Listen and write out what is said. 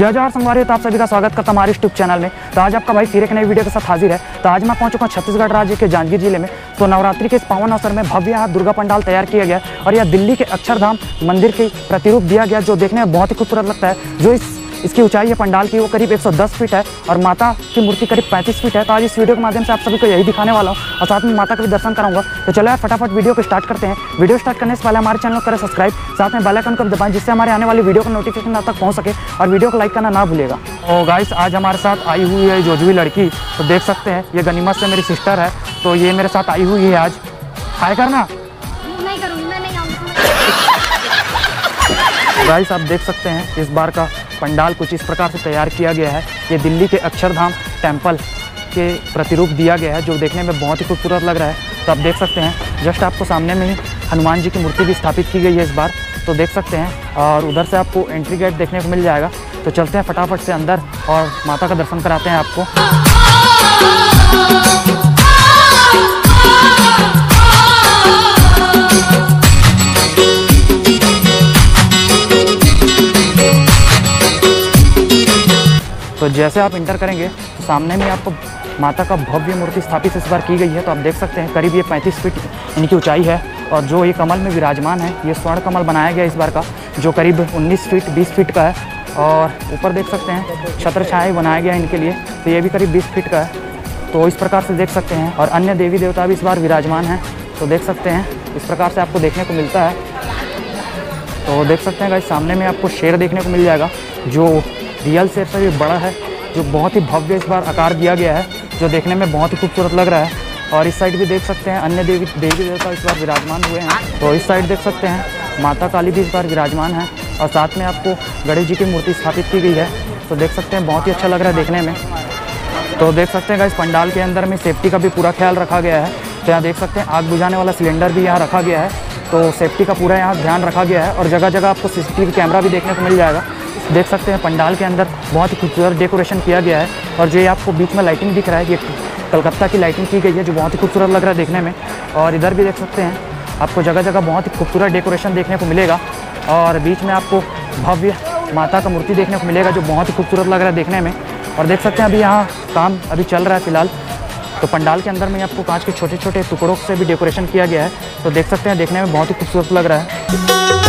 जय जोहार संगवारी, तो आप सभी का स्वागत करता हूं हमारे यूट्यूब चैनल में। तो आज आपका भाई फिर एक नई वीडियो के साथ हाजिर है। तो आज मैं पहुंच चुका हूं छत्तीसगढ़ राज्य के जांजगीर जिले में। तो नवरात्रि के इस पावन अवसर में भव्य यहाँ दुर्गा पंडाल तैयार किया गया और यह दिल्ली के अक्षरधाम मंदिर के प्रतिरूप दिया गया, जो देखने में बहुत ही खूबसूरत लगता है। जो इसकी ऊंचाई है पंडाल की, वो करीब 110 फीट है और माता की मूर्ति करीब 35 फीट है। तो आज इस वीडियो के माध्यम से आप सभी को यही दिखाने वाला हूँ और साथ में माता का भी दर्शन कराऊंगा। तो चलो यार फटाफट वीडियो को स्टार्ट करते हैं। वीडियो स्टार्ट करने से पहले हमारे चैनल को करें सब्सक्राइब, साथ में बेल आइकन को दबाएं, जिससे हमारे आने वाली वीडियो का नोटिफिकेशन आप तक पहुँच सके। और वीडियो को लाइक करना ना भूलेगा। और गाइस, आज हमारे साथ आई हुई है जो भी लड़की, तो देख सकते हैं ये गनीमत से मेरी सिस्टर है। तो ये मेरे साथ आई हुई है। आज हाय करना नहीं करूँगी, मैं नहीं आऊँगी। गाइस, आप देख सकते हैं इस बार का पंडाल कुछ इस प्रकार से तैयार किया गया है। ये दिल्ली के अक्षरधाम टेम्पल के प्रतिरूप दिया गया है, जो देखने में बहुत ही खूबसूरत लग रहा है। तो आप देख सकते हैं जस्ट आपको सामने में ही हनुमान जी की मूर्ति भी स्थापित की गई है इस बार, तो देख सकते हैं। और उधर से आपको एंट्री गेट देखने को मिल जाएगा। तो चलते हैं फटाफट से अंदर और माता का दर्शन कराते हैं आपको। तो जैसे आप इंटर करेंगे तो सामने में आपको माता का भव्य मूर्ति स्थापित इस बार की गई है। तो आप देख सकते हैं करीब ये 35 फीट इनकी ऊंचाई है। और जो ये कमल में विराजमान है, ये स्वर्ण कमल बनाया गया इस बार का, जो करीब 19 फीट 20 फीट का है। और ऊपर देख सकते हैं छत्र छाया बनाया गया है इनके लिए, तो ये भी करीब 20 फीट का है। तो इस प्रकार से देख सकते हैं। और अन्य देवी देवता भी इस बार विराजमान हैं, तो देख सकते हैं इस प्रकार से आपको देखने को मिलता है। तो देख सकते हैं गाइस, सामने में आपको शेर देखने को मिल जाएगा, जो रियल शेर से भी बड़ा है, जो बहुत ही भव्य इस बार आकार दिया गया है, जो देखने में बहुत ही खूबसूरत लग रहा है। और इस साइड भी देख सकते हैं अन्य देवी देवता इस बार विराजमान हुए हैं। तो इस साइड देख सकते हैं माता काली भी इस बार विराजमान है और साथ में आपको गणेश जी की मूर्ति स्थापित की गई है। तो देख सकते हैं बहुत ही अच्छा लग रहा है देखने में। तो देख सकते हैं इस पंडाल के अंदर में सेफ्टी का भी पूरा ख्याल रखा गया है। तो यहाँ देख सकते हैं आग बुझाने वाला सिलेंडर भी यहाँ रखा गया है, तो सेफ्टी का पूरा यहाँ ध्यान रखा गया है। और जगह जगह आपको CCTV कैमरा भी देखने को मिल जाएगा। देख सकते हैं पंडाल के अंदर बहुत ही खूबसूरत डेकोरेशन किया गया है। और जो ये आपको बीच में लाइटिंग दिख रहा है, ये कलकत्ता की लाइटिंग की गई है, जो बहुत ही खूबसूरत लग रहा है देखने में। और इधर भी देख सकते हैं आपको जगह जगह बहुत ही खूबसूरत डेकोरेशन देखने को मिलेगा। और बीच में आपको भव्य माता का मूर्ति देखने को मिलेगा, जो बहुत ही खूबसूरत लग रहा है देखने में। और देख सकते हैं अभी यहाँ काम अभी चल रहा है फ़िलहाल। तो पंडाल के अंदर में आपको कांच के छोटे छोटे टुकड़ों से भी डेकोरेशन किया गया है, तो देख सकते हैं देखने में बहुत ही खूबसूरत लग रहा है।